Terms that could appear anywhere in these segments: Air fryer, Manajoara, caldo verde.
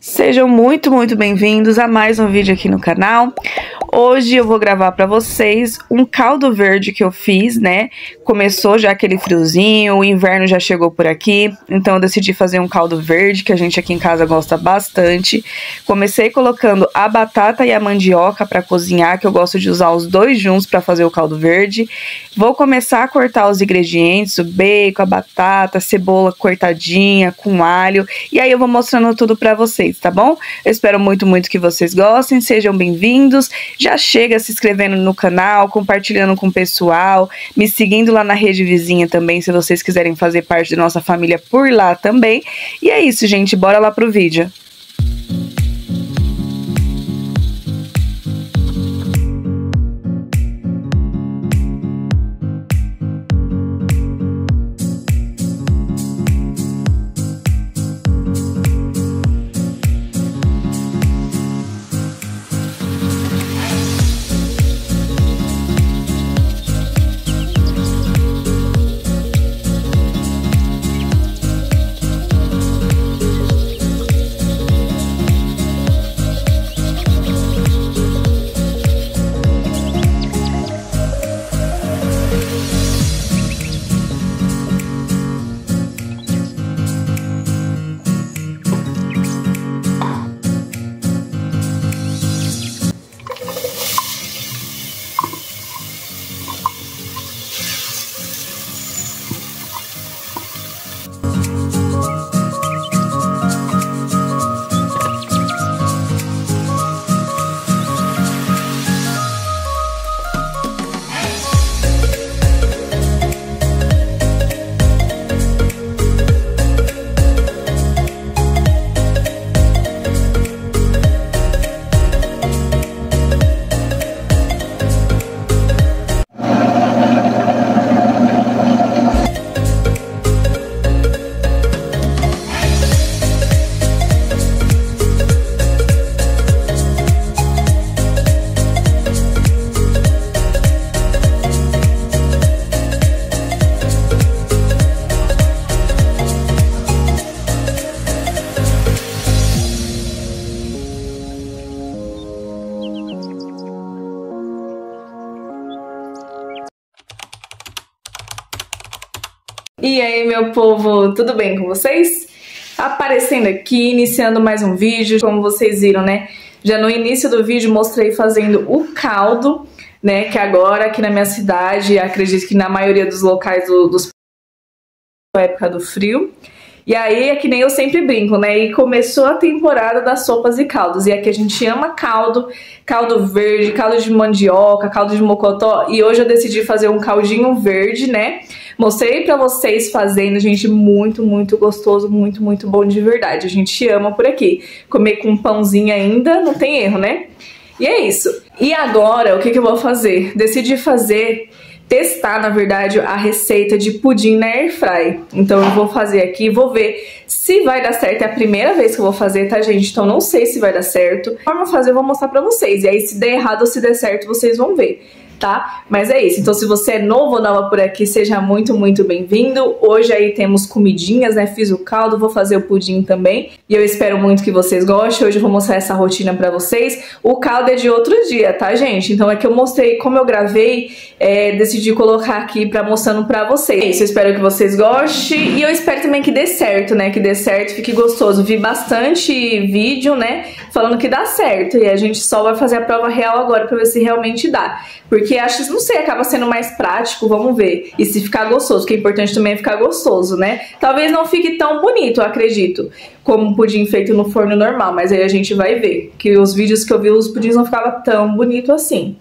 Sejam muito bem-vindos a mais um vídeo aqui no canal. Hoje eu vou gravar pra vocês um caldo verde que eu fiz, né? Começou já aquele friozinho, o inverno já chegou por aqui, então eu decidi fazer um caldo verde que a gente aqui em casa gosta bastante. Comecei colocando a batata e a mandioca pra cozinhar, que eu gosto de usar os dois juntos pra fazer o caldo verde. Vou começar a cortar os ingredientes, o bacon, a batata, a cebola cortadinha, com alho, e aí eu vou mostrando tudo pra vocês, tá bom? Eu espero muito que vocês gostem, sejam bem-vindos. Já chega se inscrevendo no canal, compartilhando com o pessoal, me seguindo lá na rede vizinha também, se vocês quiserem fazer parte da nossa família por lá também. E é isso, gente, bora lá pro vídeo. E aí, meu povo, tudo bem com vocês? Aparecendo aqui, iniciando mais um vídeo, como vocês viram, né? Já no início do vídeo mostrei fazendo o caldo, né? Que agora aqui na minha cidade, acredito que na maioria dos locais dos época do frio. E aí, é que nem eu sempre brinco, né? E começou a temporada das sopas e caldos. E aqui a gente ama caldo, caldo verde, caldo de mandioca, caldo de mocotó. E hoje eu decidi fazer um caldinho verde, né? Mostrei pra vocês fazendo, gente, muito gostoso, muito bom de verdade. A gente ama por aqui. Comer com um pãozinho ainda, não tem erro, né? E é isso. E agora, o que eu vou fazer? Decidi fazer... testar, na verdade, a receita de pudim na Air Fryer. Então eu vou fazer aqui, vou ver se vai dar certo. É a primeira vez que eu vou fazer, tá, gente? Então não sei se vai dar certo. Como eu fazer, eu vou mostrar pra vocês. E aí se der errado ou se der certo, vocês vão ver, tá? Mas é isso. Então se você é novo ou nova por aqui, seja muito bem-vindo. Hoje aí temos comidinhas, né? Fiz o caldo, vou fazer o pudim também. E eu espero muito que vocês gostem. Hoje eu vou mostrar essa rotina pra vocês. O caldo é de outro dia, tá, gente? Então é que eu mostrei como eu gravei, decidi colocar aqui pra mostrando pra vocês. É isso, eu espero que vocês gostem. E eu espero também que dê certo, né? Que dê certo, fique gostoso. Vi bastante vídeo, né? Falando que dá certo. E a gente só vai fazer a prova real agora pra ver se realmente dá. Porque acho que, não sei, acaba sendo mais prático, vamos ver. E se ficar gostoso, porque o importante também é ficar gostoso, né? Talvez não fique tão bonito, eu acredito, como um pudim feito no forno normal, mas aí a gente vai ver. Que os vídeos que eu vi, os pudins não ficavam tão bonitos assim.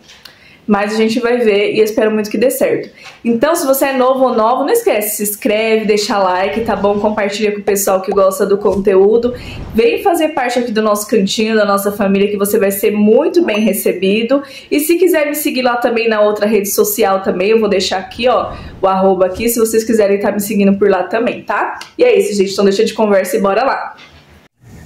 Mas a gente vai ver e espero muito que dê certo. Então, se você é novo ou nova, não esquece, se inscreve, deixa like, tá bom? Compartilha com o pessoal que gosta do conteúdo. Vem fazer parte aqui do nosso cantinho, da nossa família, que você vai ser muito bem recebido. E se quiser me seguir lá também na outra rede social também, eu vou deixar aqui, ó, o arroba aqui, se vocês quiserem estar me seguindo por lá também, tá? E é isso, gente. Então, deixa de conversa e bora lá.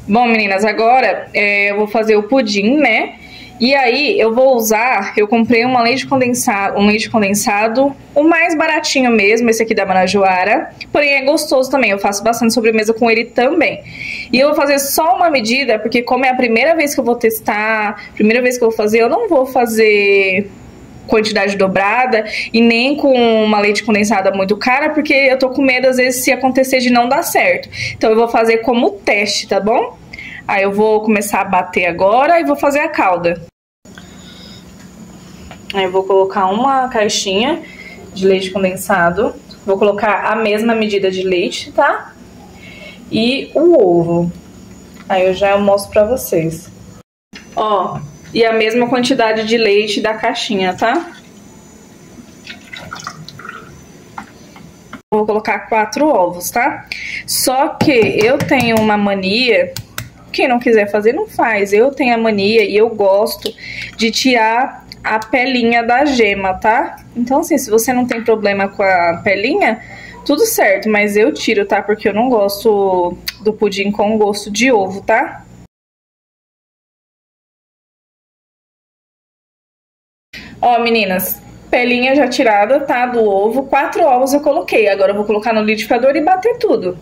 Bom, meninas, agora eu vou fazer o pudim, né? E aí eu vou usar, eu comprei uma leite condensado, um leite condensado, o mais baratinho mesmo, esse aqui da Manajoara, porém é gostoso também, eu faço bastante sobremesa com ele também. E eu vou fazer só uma medida, porque como é a primeira vez que eu vou testar, primeira vez que eu vou fazer, eu não vou fazer quantidade dobrada e nem com uma leite condensada muito cara, porque eu tô com medo, às vezes, se acontecer de não dar certo. Então eu vou fazer como teste, tá bom? Aí eu vou começar a bater agora e vou fazer a calda. Aí eu vou colocar uma caixinha de leite condensado. Vou colocar a mesma medida de leite, tá? E o ovo. Aí eu já mostro pra vocês. Ó, e a mesma quantidade de leite da caixinha, tá? Vou colocar 4 ovos, tá? Só que eu tenho uma mania... Quem não quiser fazer, não faz. Eu tenho a mania e eu gosto de tirar a pelinha da gema, tá? Então, assim, se você não tem problema com a pelinha, tudo certo. Mas eu tiro, tá? Porque eu não gosto do pudim com gosto de ovo, tá? Ó, meninas, pelinha já tirada, tá? Do ovo. 4 ovos eu coloquei. Agora eu vou colocar no liquidificador e bater tudo.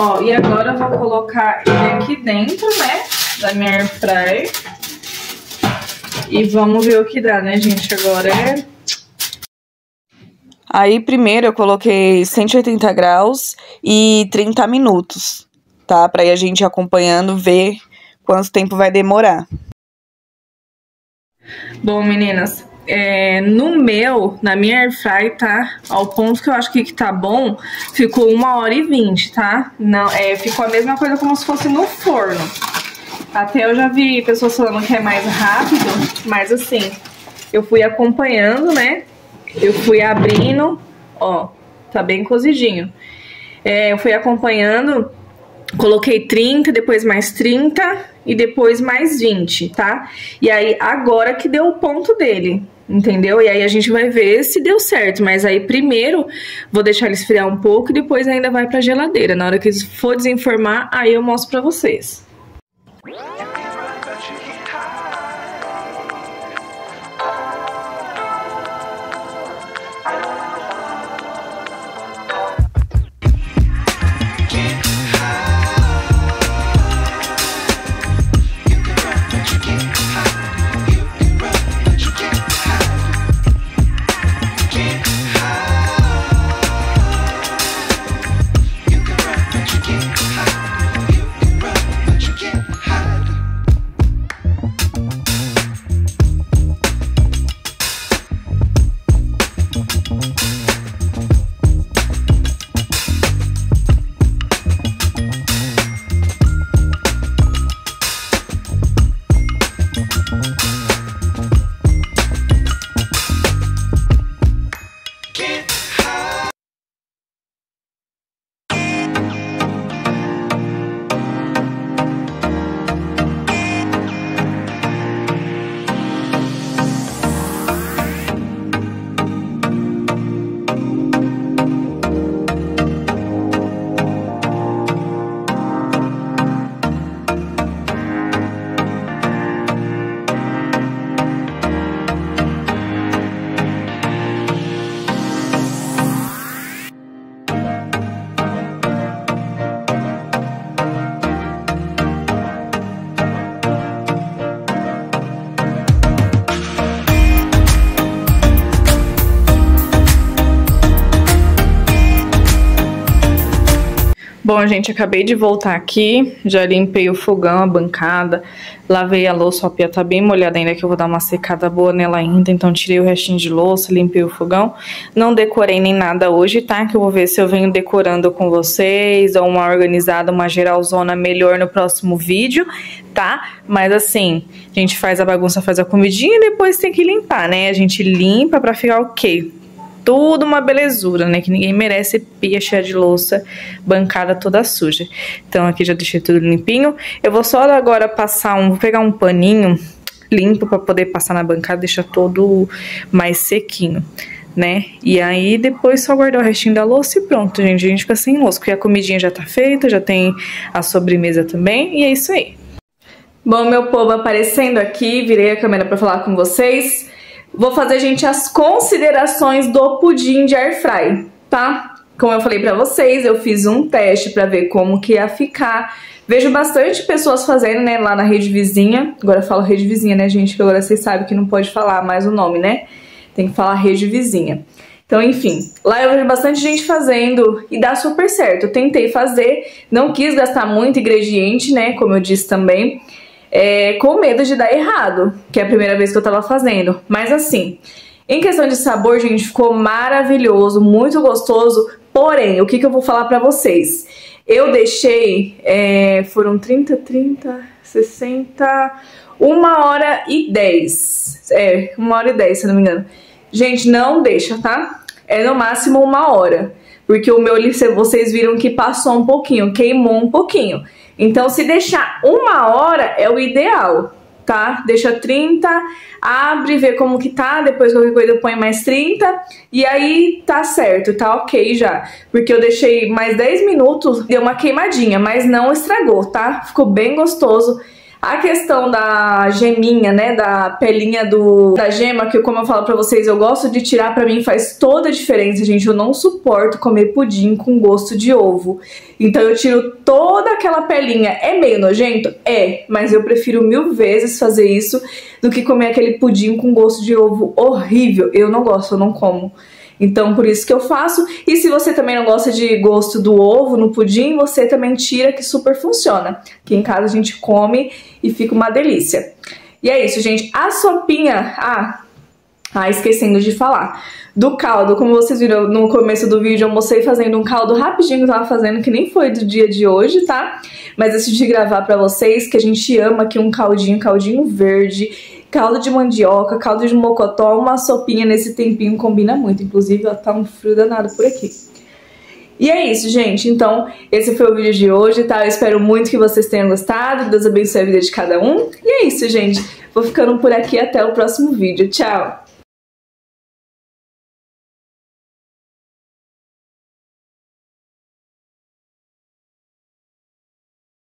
Ó, e agora eu vou colocar ele aqui dentro, né, da minha air fryer. E vamos ver o que dá, né, gente? Agora é... Aí primeiro eu coloquei 180 graus e 30 minutos, tá? Pra ir a gente acompanhando, ver quanto tempo vai demorar. Bom, meninas... É, na minha air fry, tá? Ao ponto que eu acho que tá bom, ficou 1h20, tá? Não, é, ficou a mesma coisa como se fosse no forno. Até eu já vi pessoas falando que é mais rápido, mas assim, eu fui acompanhando, né? Eu fui abrindo, ó, tá bem cozidinho. É, eu fui acompanhando, coloquei 30, depois mais 30 e depois mais 20, tá? E aí agora que deu o ponto dele. Entendeu? E aí a gente vai ver se deu certo, mas aí primeiro vou deixar ele esfriar um pouco e depois ainda vai pra geladeira. Na hora que for desenformar, aí eu mostro pra vocês. Bom, gente, acabei de voltar aqui, já limpei o fogão, a bancada, lavei a louça, a pia tá bem molhada ainda, que eu vou dar uma secada boa nela ainda, então tirei o restinho de louça, limpei o fogão. Não decorei nem nada hoje, tá? Que eu vou ver se eu venho decorando com vocês, ou uma organizada, uma geralzona melhor no próximo vídeo, tá? Mas assim, a gente faz a bagunça, faz a comidinha e depois tem que limpar, né? A gente limpa pra ficar ok. Tudo uma belezura, né? Que ninguém merece pia cheia de louça, bancada toda suja. Então aqui já deixei tudo limpinho. Eu vou só agora passar vou pegar um paninho limpo pra poder passar na bancada, deixar todo mais sequinho, né? E aí depois só guardar o restinho da louça e pronto, gente. A gente fica sem louça, porque a comidinha já tá feita, já tem a sobremesa também, e é isso aí. Bom, meu povo, aparecendo aqui, virei a câmera pra falar com vocês. Vou fazer, gente, as considerações do pudim de air fryer, tá? Como eu falei pra vocês, eu fiz um teste pra ver como que ia ficar. Vejo bastante pessoas fazendo, né, lá na rede vizinha. Agora eu falo rede vizinha, né, gente? Que agora vocês sabem que não pode falar mais o nome, né? Tem que falar rede vizinha. Então, enfim, lá eu vejo bastante gente fazendo e dá super certo. Eu tentei fazer, não quis gastar muito ingrediente, né, como eu disse também. Com medo de dar errado, que é a primeira vez que eu tava fazendo. Mas assim, em questão de sabor, gente, ficou maravilhoso, muito gostoso. Porém, o que eu vou falar pra vocês? Eu deixei, foram 30, 60, 1h10. 1h10, se não me engano. Gente, não deixa, tá? É no máximo 1 hora. Porque o meu, vocês viram que passou um pouquinho, queimou um pouquinho. Então, se deixar 1 hora é o ideal, tá? Deixa 30, abre, vê como que tá, depois qualquer coisa eu ponho mais 30, e aí tá certo, tá ok já. Porque eu deixei mais 10 minutos, deu uma queimadinha, mas não estragou, tá? Ficou bem gostoso. A questão da geminha, né, da pelinha da gema, que como eu falo pra vocês, eu gosto de tirar, pra mim faz toda a diferença, gente. Eu não suporto comer pudim com gosto de ovo. Então eu tiro toda aquela pelinha. É meio nojento? É, mas eu prefiro 1000 vezes fazer isso do que comer aquele pudim com gosto de ovo horrível. Eu não gosto, eu não como. Então por isso que eu faço. E se você também não gosta de gosto do ovo no pudim, você também tira, que super funciona. Aqui em casa a gente come e fica uma delícia. E é isso, gente. A sopinha... Ah, esquecendo de falar do caldo. Como vocês viram no começo do vídeo, eu mostrei fazendo um caldo rapidinho que eu tava fazendo, que nem foi do dia de hoje, tá? Mas decidi gravar pra vocês, que a gente ama aqui um caldinho verde, caldo de mandioca, caldo de mocotó, uma sopinha nesse tempinho combina muito. Inclusive, ó, tá um frio danado por aqui. E é isso, gente. Então, esse foi o vídeo de hoje, tá? Eu espero muito que vocês tenham gostado. Deus abençoe a vida de cada um. E é isso, gente. Vou ficando por aqui, até o próximo vídeo. Tchau!